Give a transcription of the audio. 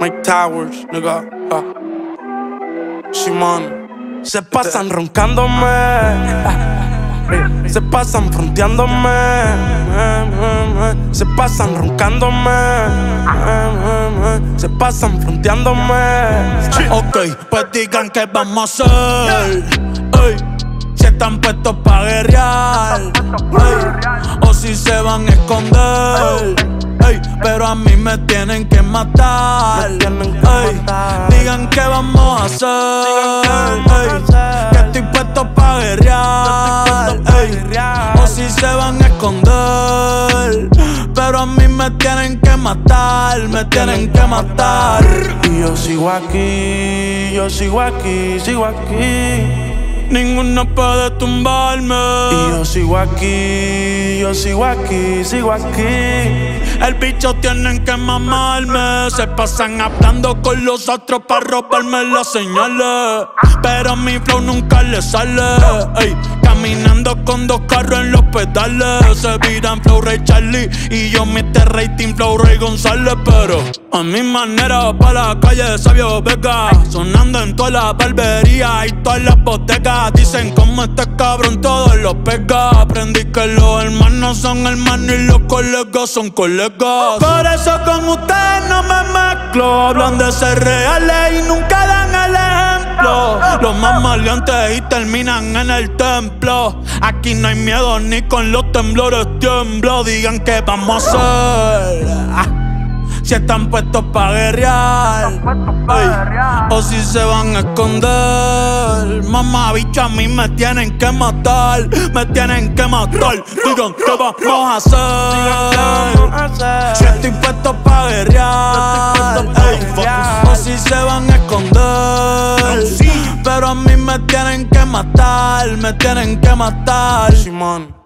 Myke Towers, nigga. Simón. Se pasan roncándome. Se pasan fronteándome. Se pasan roncándome. Se pasan fronteándome. Ok, pues digan que vamos a hacer. Ey, si están puestos pa' guerrear. Ey, o si se van a esconder. Ey, pero a mí me tienen que matar, ey, digan que vamos a hacer, ey, que estoy puesto pa' guerrear, ey, o si se van a esconder. Pero a mí me tienen que matar, me tienen que matar. Y yo sigo aquí, sigo aquí. Ninguno puede tumbarme. Y yo sigo aquí, yo sigo aquí, sigo aquí. El bicho tienen que mamarme. Se pasan hablando con los otros para robarme las señales. Pero mi flow nunca les sale. Ey, caminando con dos carros en los pedales. Se viran flow Ray Charles y yo Mr. Rating flow Ray Gonzáles. Pero a mi manera pa' la calle de Savio Vega. Sonando en todas las barberías y todas las bodegas. Dicen como este cabrón todo lo pega. Aprendí que los hermanos son hermanos y los colegas son colegas. Por eso con ustedes no me mezclo. Hablan de ser reales y nunca dan el ejemplo. Los más maleantes y terminan en el templo. Aquí no hay miedo ni con los temblores tiemblo. Digan que vamos a hacer. Si están puestos pa' guerrear, ey, o si se van a esconder. Mamá bicha, a mí me tienen que matar, me tienen que matar. Digan que vamos a hacer. Si estoy puesto pa' guerrear, ey, o si se van a esconder. Pero a mí me tienen que matar, me tienen que matar. Simón.